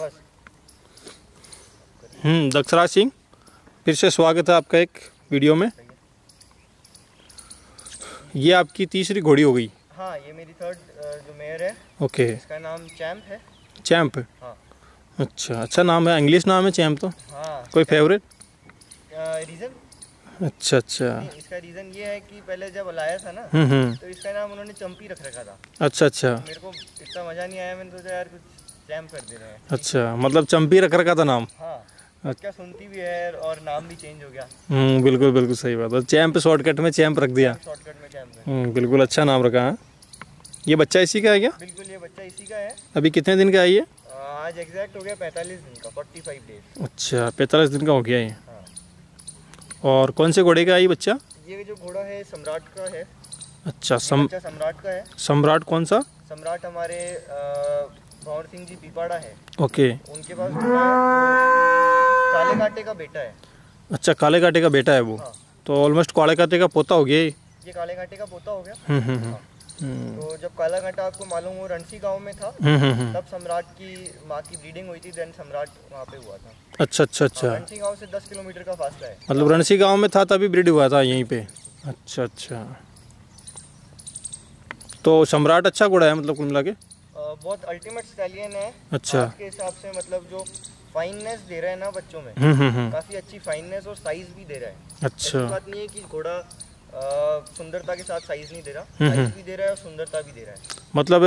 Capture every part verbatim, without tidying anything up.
हम्म दक्षराज सिंह, फिर से स्वागत है आपका एक वीडियो में। ये आपकी तीसरी घोड़ी हो गई। हाँ, ये मेरी थर्ड जो मेयर है। ओके, इसका नाम चैम्प है। चैम्प? हाँ। अच्छा, अच्छा नाम है, इंग्लिश नाम है चैम्प तो। हाँ। कोई फेवरेट रीज़न? अच्छा अच्छा। इसका रीज़न ये है कि पहले जब लाया था ना तो इसका नाम उन्होंने चम्पी रख रखा था। अच्छा अच्छा। मेरे को इतना मज़ा नहीं आया, मैंने सोचा यार कुछ चैम्प कर दे रहे हैं। अच्छा, मतलब चम्पी रख रखा था नाम। हाँ, क्या सुनती भी है और नाम भी चेंज हो गया। हम्म, बिल्कुल बिल्कुल सही बात है। चैम्प शॉर्टकट में चैम्प रख दिया। शॉर्टकट में चैम्प। हम्म, बिल्कुल अच्छा नाम रखा है। ये बच्चा इसी का है क्या? बिल्कुल, ये बच्चा इसी का है। अभी कितने दिन का है ये? आज एग्जैक्ट हो गया पैंतालीस दिन का, पैंतालीस डेज। अच्छा, पैंतालीस दिन का हो गया ये। हाँ। और कौन से घोड़े का है ये बच्चा? ये जो घोड़ा है सम्राट का है। अच्छा, सम्राट का है। सम्राट कौन सा? सम्राट हमारे भंवर सिंह जी पीपाड़ा है। ओके। उनके पास काले काटे का बेटा है। अच्छा, काले काटे का बेटा है वो। हाँ। तो ऑलमोस्ट काले काटे का पोता हो गया ये। ये काले काटे का पोता हो गया। हम्म हम्म। तो जब काला काटा आपको मालूम हो रणसी गांव में था, तब सम्राट की माँ की ब्रीडिंग हुई थी, देन सम्राट वहाँ पे हुआ था। अच्छा अच्छा अच्छा। रणसी गांव से दस किलोमीटर का फासला है। मतलब रणसी गांव में था तभी ब्रीड हुआ था यहीं पे। अच्छा अच्छा। तो सम्राट अच्छा घोड़ा है, मतलब कुल मिला के बहुत अल्टीमेट स्टैलियन है। अच्छा। के हिसाब से मतलब जो फाइननेस दे रहा है ना बच्चों में, काफी अच्छी फाइननेस और साइज भी दे रहा है। अच्छा, बात नहीं है कि घोड़ा सुंदरता के साथ साइज नहीं दे रहा, साइज भी दे रहा है और सुंदरता भी दे रहा है। मतलब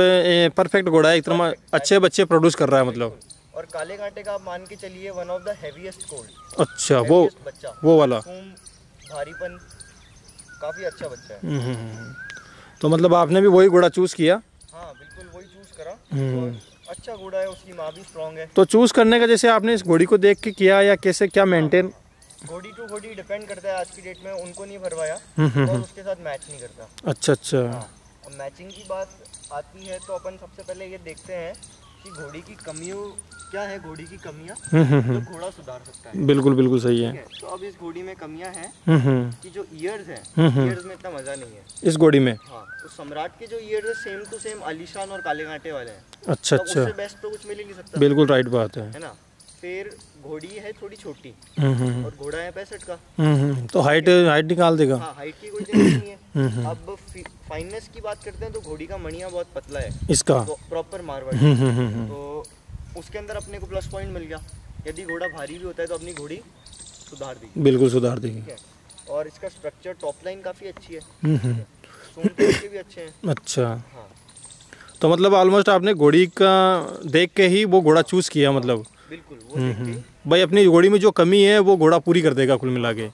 परफेक्ट घोड़ा है, एकदम अच्छे बच्चे प्रोड्यूस कर रहा है मतलब। और काले कांटे का आप मान के चलिए one of the heaviest cold. अच्छा, वो बच्चा वो वाला भारीपन, काफी अच्छा बच्चा है। तो मतलब आपने भी वही घोड़ा चूज किया? हाँ, बिल्कुल वही चूज करा। अच्छा घोड़ा है, उसकी माँ भी स्ट्रॉन्ग है। तो चूज करने का जैसे आपने इस घोड़ी को देख के किया या कैसे क्या मेंटेन? घोड़ी टू घोड़ी डिपेंड करता है। आज की डेट में उनको नहीं भरवाया और उसके साथ मैच नहीं करता। अच्छा अच्छा। अब मैचिंग की बात आती है तो अपन सबसे पहले ये देखते हैं कि घोड़ी की कमियों क्या है, घोड़ी की कमियाँ तो घोड़ा सुधार सकता है। बिल्कुल बिल्कुल सही है। तो अब इस घोड़ी में कमियाँ हैं कि जो ईयर्स है, ईयर्स में इतना मजा नहीं है इस घोड़ी में। हाँ, तो सम्राट के जो ईयर्स है सेम टू सेम आलिशान और काले कांटे वाले हैं। अच्छा अच्छा। उससे बेस्ट तो कुछ मिल ही नहीं सकता। बिल्कुल राइट बात है, है ना। फिर घोड़ी है थोड़ी छोटी और घोड़ा है पैंसठ का, तो हाइट हाइट निकाल देगा। हाँ, हाइट की कोई जरूरत नहीं है। अब फाइननेस की बात करते हैं तो घोड़ी का मणिया बहुत पतला है इसका, तो प्रॉपर मारवाड़ी, तो उसके अंदर अपने को प्लस पॉइंट मिल गया। यदि घोड़ा भारी भी होता है तो अपनी घोड़ी सुधार देगी। बिल्कुल सुधार देगी। और इसका स्ट्रक्चर टॉप लाइन काफी अच्छी है, सोन के भी अच्छे हैं। अच्छा। हाँ, तो मतलब ऑलमोस्ट आपने घोड़ी का देख के ही वो घोड़ा चूज किया मतलब। बिल्कुल, वो देखिए भाई अपनी घोड़ी में जो कमी है वो घोड़ा पूरी कर देगा कुल मिला के।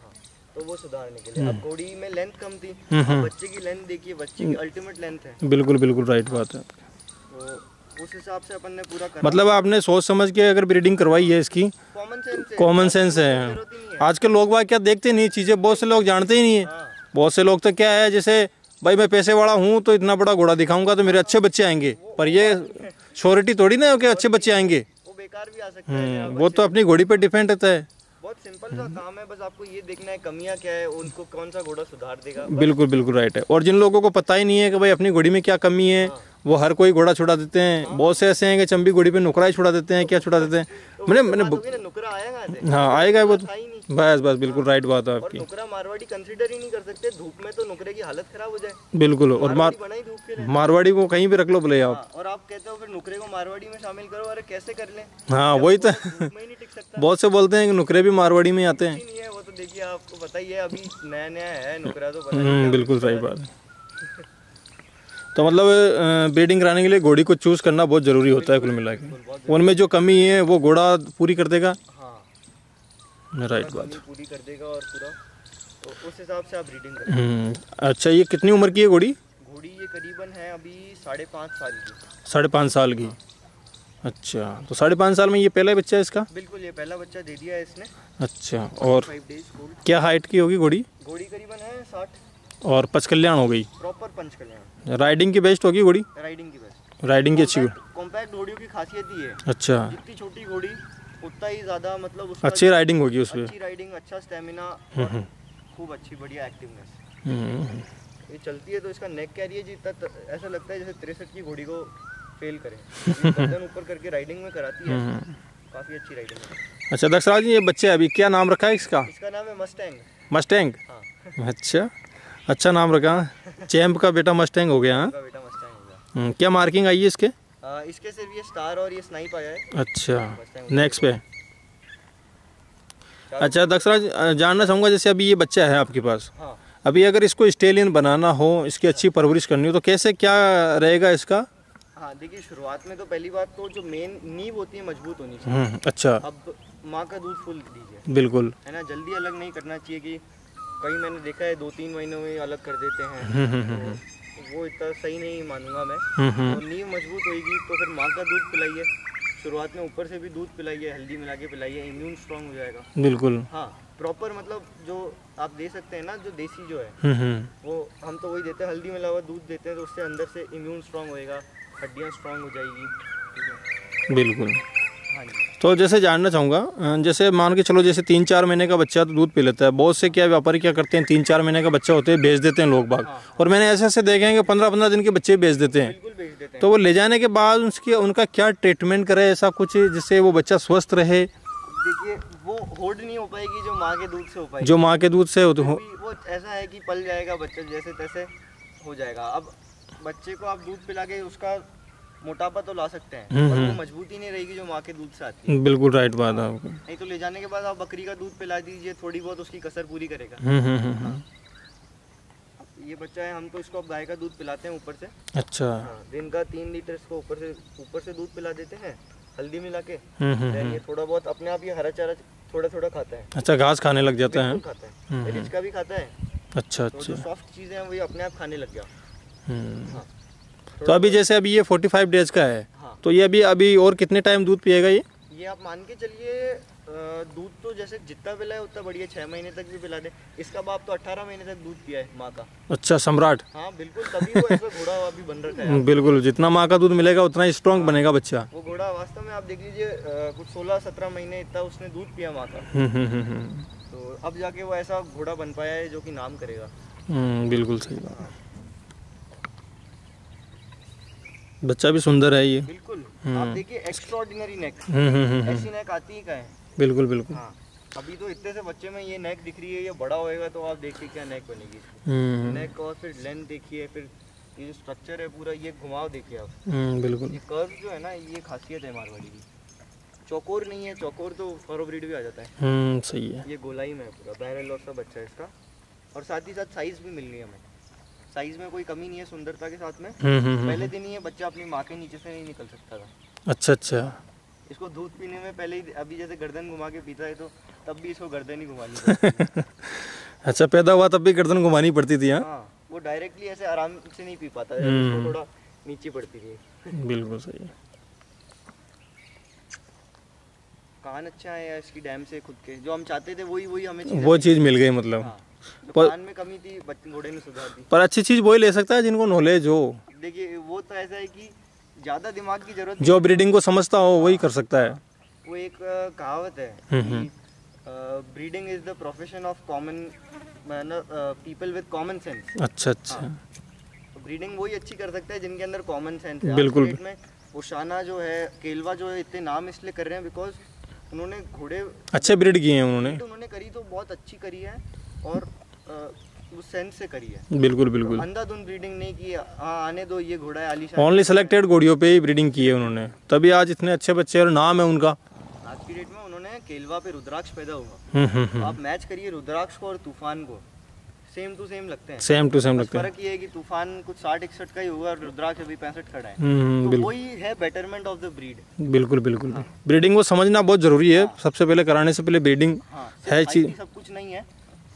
तो वो सुधारने के लिए अब घोड़ी में लेंथ कम थी, अब बच्चे की लेंथ देखिए, बच्चे की अल्टीमेट लेंथ है। बिल्कुल बिल्कुल राइट बात है। तो उस हिसाब से अपन ने पूरा करा। मतलब आपने सोच समझ के अगर ब्रीडिंग करवाई है इसकी। कॉमन सेंस, कॉमन सेंस है। आजकल लोग क्या देखते नहीं चीज़ें, बहुत से लोग जानते ही नहीं है। बहुत से लोग तो क्या है जैसे भाई मैं पैसे वाला हूँ तो इतना बड़ा घोड़ा दिखाऊंगा तो मेरे अच्छे बच्चे आएंगे, पर ये श्योरिटी थोड़ी ना कि अच्छे बच्चे आएंगे। भी आ सकता है, वो तो अपनी घोड़ी पे डिपेंड रहता है। बहुत सिंपल सा काम है, बस आपको ये देखना है कमियां क्या है, उनको कौन सा घोड़ा सुधार देगा। बिल्कुल बिल्कुल राइट है। और जिन लोगों को पता ही नहीं है कि भाई अपनी घोड़ी में क्या कमी है। हाँ। वो हर कोई घोड़ा छुड़ा देते हैं। बहुत से ऐसे हैं कि चम्पी घोड़ी पे नुकरा ही छुड़ा देते हैं। क्या छुड़ा देते हैं? मैंने मैंने नुकरा आएगा। हाँ आएगा वो, बस बस बिल्कुल राइट बात है आपकी। नुकरा मारवाड़ी कंसीडर ही नहीं कर सकते, धूप में तो नुकरे की हालत खराब हो जाए। बिल्कुल, और मारवाड़ी को कहीं भी रख लो बोले आप, और आप कहते हो फिर नुकरे को मारवाड़ी में शामिल करो, अरे कैसे कर ले। हाँ वही तो, बहुत से बोलते हैं कि नुकरे भी मारवाड़ी में आते हैं। वो तो देखिए आपको पता ही है, अभी नया नया है नुकरा तो। बिल्कुल सही बात है। तो मतलब ब्रीडिंग कराने के लिए घोड़ी को चूज करना बहुत जरूरी होता है कुल मिला के। उनमें जो कमी है वो घोड़ा पूरी कर देगा। हाँ, राइट बात, पूरी कर देगा और पूरा तो उस हिसाब से आप ब्रीडिंग करें। अच्छा, ये कितनी उम्र की है घोड़ी? घोड़ी ये करीबन है अभी साढ़े पाँच साल की। साढ़े पाँच साल की? अच्छा, तो साढ़े पाँच साल में ये पहला बच्चा है इसका? बिल्कुल, ये पहला बच्चा दे दिया है इसने। अच्छा, और क्या हाइट की होगी घोड़ी? घोड़ी करीबन है साठ। और पंच कल्याण हो गई, प्रॉपर पंच कल्याण। राइडिंग की बेस्ट होगी घोड़ी? राइडिंग की बेस्ट, राइडिंग की अच्छी। कॉम्पैक्ट घोड़ियों की खासियत ही है। अच्छा, जितनी छोटी घोड़ी उतना ही ज्यादा मतलब अच्छी राइडिंग होगी उसमें। अच्छी राइडिंग, अच्छा स्टैमिना, खूब अच्छी बढ़िया एक्टिवनेस। ये चलती है तो इसका नेक कैरियर जी ऐसा लगता है जैसे तिरसठ की घोड़ी को फेल करें। गर्दन ऊपर करके राइडिंग में कराती है, काफी अच्छी राइडिंग है। अच्छा दक्षराज जी, ये बच्चे अभी क्या नाम रखा है इसका? इसका नाम है मस्टैंग। मस्टैंग, हाँ। अच्छा, अच्छा नाम रखा। चैम्प का बेटा मस्टैंग हो गया। हाँ, क्या मार्किंग आई है इसके? आ, इसके सिर्फ ये स्टार और ये स्नाइप आया है। अच्छा, नेक्स्ट पे। अच्छा दक्षराज, जानना चाहूँगा जैसे अभी ये बच्चा है आपके पास, हाँ। अभी अगर इसको स्टेलियन बनाना हो, इसकी अच्छी परवरिश करनी हो तो कैसे क्या रहेगा इसका? हाँ देखिए, शुरुआत में तो पहली बात तो जो मेन नींव होती है मजबूत होनी चाहिए। अच्छा, अब माँ का दूध फुल दीजिए, बिल्कुल, है ना। जल्दी अलग नहीं करना चाहिए कि कहीं मैंने देखा है दो तीन महीनों में अलग कर देते हैं, तो वो इतना सही नहीं मानूंगा मैं। तो नींव मजबूत होगी तो फिर माँ का दूध पिलाइए, शुरुआत में ऊपर से भी दूध पिलाइए, हल्दी मिला के पिलाइए, इम्यून स्ट्रांग हो जाएगा। बिल्कुल, हाँ। प्रॉपर मतलब जो आप दे सकते हैं ना, जो देसी जो है वो हम तो वही देते हैं, हल्दी मिला हुआ दूध देते हैं, तो उससे अंदर से इम्यून स्ट्रांग होएगा, हड्डियाँ स्ट्रांग हो जाएगी। बिल्कुल, हाँ जी। तो जैसे जानना चाहूँगा, जैसे मान के चलो जैसे तीन चार महीने का बच्चा तो दूध पी लेता है, बहुत से क्या व्यापारी क्या करते हैं, तीन चार महीने का बच्चा होते हैं बेच देते हैं लोग बाग, और मैंने ऐसे ऐसे देखे हैं कि पंद्रह पंद्रह दिन के बच्चे बेच देते हैं। तो वो ले जाने के बाद उसकी उनका क्या ट्रीटमेंट करे, ऐसा कुछ जिससे वो बच्चा स्वस्थ रहे? देखिए, वो होल्ड नहीं हो पाएगी जो माँ के दूध से हो पाएगी, जो माँ के दूध से होते हो। वो ऐसा है कि पल जाएगा बच्चा, जैसे तैसे हो जाएगा। अब बच्चे को आप दूध पिला के उसका मोटापा तो ला सकते हैं, पर वो मजबूती नहीं रहेगी जो माँ के दूध से आती है। बिल्कुल राइट बात है आपकी। नहीं तो ले जाने के बाद आप बकरी का दूध पिला दीजिए, थोड़ी बहुत उसकी कसर पूरी करेगा। ये बच्चा है, हम तो इसको अब गाय का दूध पिलाते हैं ऊपर से। अच्छा, हाँ, दिन का तीन लीटर इसको ऊपर से ऊपर से दूध पिला देते हैं, हल्दी मिला के। ये थोड़ा बहुत अपने आप ये हरा चारा थोड़ा थोड़ा खाता है। अच्छा, घास खाने लग जाता है, खाता है, रिचका भी खाता है। अच्छा अच्छा, तो सॉफ्ट चीजें हैं, वही अपने आप खाने लग गया। तो अभी जैसे अभी ये फोर्टी फाइव डेज का है, तो ये अभी अभी और कितने टाइम दूध पिएगा ये? ये आप मान के चलिए दूध तो जैसे जितना पिलाए उतना बढ़िया, छह महीने तक भी पिला दे। इसका बाप तो अठारह महीने तक दूध पिया है माँ का। अच्छा, सम्राट, हाँ बिल्कुल, तभी वो ऐसा घोड़ा अभी बन रखा है। बिल्कुल, जितना माँ का दूध मिलेगा उतना ही स्ट्रॉन्ग बनेगा बच्चा। वो घोड़ा वास्तव में आप देख लीजिए कुछ सोलह सत्रह महीने इतना उसने दूध पिया माँ का, तो अब जाके वो ऐसा घोड़ा बन पाया है जो की नाम करेगा। बिल्कुल सही बात, बच्चा भी सुंदर है ये। बिल्कुल, आप देखिए एक्स्ट्राऑर्डिनरी नेक, ऐसी नेक आती ही का है। बिल्कुल बिल्कुल, हाँ। अभी तो इतने से बच्चे में ये नेक दिख रही है, ये बड़ा होएगा तो आप देखिए क्या नेक बनेगी। नेक और फिर लेंथ देखिए, फिर ये जो स्ट्रक्चर है पूरा, ये घुमाव देखिए आप। बिल्कुल, ये कर्व जो है ना, ये खासियत है मारवाड़ी की। चौकोर नहीं है, चौकोर तो फॉरो ब्रीड भी आ जाता है। सही है, ये गोलाई में पूरा बैरल और सब बच्चा है इसका, और साथ ही साथ साइज भी मिल रही है हमें। साइज में कोई कमी नहीं है, सुंदरता के साथ में। पहले दिन ही ये बच्चा अपनी माँ के नीचे से नहीं निकल सकता था। अच्छा अच्छा, इसको दूध पीने में पहले ही, अभी जैसे गर्दन घुमा के पीता है तो तब भी इसको गर्दन ही घुमानी पड़ती। अच्छा, पैदा हुआ तब भी गर्दन घुमानी पड़ती थी? हाँ, वो डायरेक्टली ऐसे आराम से नहीं पी पाता, थोड़ा नीचे पड़ती थी। बिल्कुल सही। कान अच्छा है इसकी, डैम से खुद के जो हम चाहते थे वही वही हमें वो चीज़ मिल गई, मतलब कान में कमी थी, घोड़े ने सुधार दी। पर अच्छी चीज वही ले सकता है जिनको नॉलेज हो। देखिए, वो तो ऐसा है कि ज्यादा दिमाग की जरूरत, जो ब्रीडिंग को समझता हो वही कर सकता है। वो एक कहावत है, breeding is the profession of common people with common sense. अच्छा अच्छा, ब्रीडिंग वही अच्छी कर सकता है जिनके अंदर कॉमन सेंस है। बिल्कुल, उशाना जो है, केलवा जो है, इतने नाम इसलिए कर रहे हैं बिकॉज उन्होंने घोड़े अच्छे ब्रीड किए हैं। उन्होंने उन्होंने करी तो बहुत अच्छी करी है, और आ, वो सेंस से करी है। बिल्कुल बिल्कुल, तो अंधाधुंध ब्रीडिंग नहीं की। हाँ, आने दो, ये घोड़ा है आलीशान। ओनली सिलेक्टेड घोड़ियों पे ही ब्रीडिंग की है उन्होंने, तभी आज इतने अच्छे बच्चे और नाम है उनका। आज की डेट में उन्होंने केलवा पे रुद्राक्ष पैदा हुआ। तो आप मैच करिए रुद्राक्ष को और तूफान को, सेम टू सेम लगते हैं। सेम टू सेम लगते हैं। फर्क ये है कि तूफान कुछ साठ इकसठ का ही होगा और रुद्राक्ष अभी पैंसठ खड़ा है। तो वही है बेटरमेंट ऑफ द ब्रीड। बिल्कुल बिल्कुल, ब्रीडिंग को समझना बहुत जरूरी है। सबसे पहले कराने से पहले ब्रीडिंग है चीज, सब कुछ नहीं है,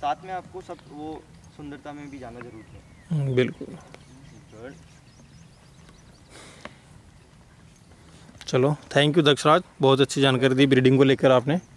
साथ में आपको सब वो सुंदरता में भी जाना जरूरी है। बिल्कुल, चलो, थैंक यू दक्षराज, बहुत अच्छी जानकारी दी ब्रीडिंग को लेकर आपने।